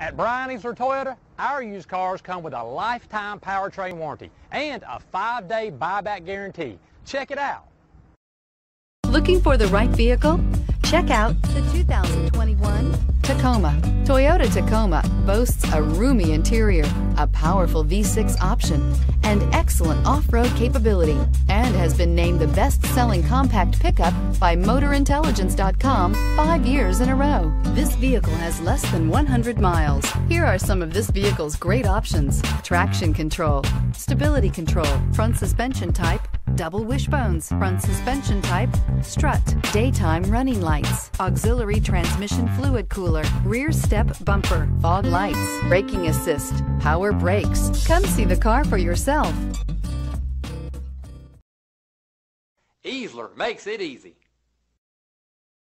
At Bryan Easler Toyota, our used cars come with a lifetime powertrain warranty and a 5-day buyback guarantee. Check it out. Looking for the right vehicle? Check out the 2021 Tacoma. Toyota Tacoma boasts a roomy interior, a powerful V6 option, and excellent off-road capability, and has been named the best-selling compact pickup by MotorIntelligence.com 5 years in a row. This vehicle has less than 100 miles. Here are some of this vehicle's great options: traction control, stability control, front suspension type, double wishbones, front suspension type, strut, daytime running lights, auxiliary transmission fluid cooler, rear step bumper, fog lights, braking assist, power brakes. Come see the car for yourself. Easler makes it easy.